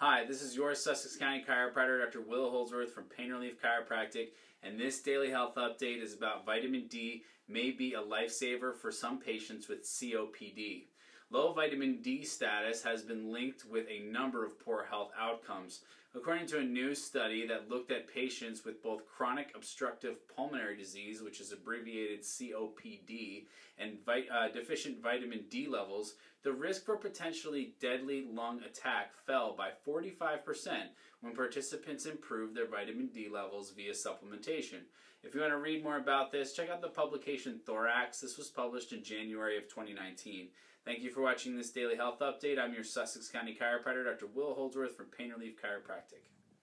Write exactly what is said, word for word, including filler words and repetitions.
Hi, this is your Sussex County chiropractor, Doctor Will Holdsworth from Pain Relief Chiropractic, and this daily health update is about vitamin D may be a lifesaver for some patients with C O P D. Low vitamin D status has been linked with a number of poor health outcomes. According to a new study that looked at patients with both chronic obstructive pulmonary disease, which is abbreviated C O P D, and vit- uh, deficient vitamin D levels, the risk for potentially deadly lung attack fell by forty-five percent when participants improved their vitamin D levels via supplementation. If you want to read more about this, check out the publication Thorax. This was published in January of twenty nineteen. Thank you for watching this daily health update. I'm your Sussex County chiropractor, Doctor Will Holdsworth from Pain Relief Chiropractic.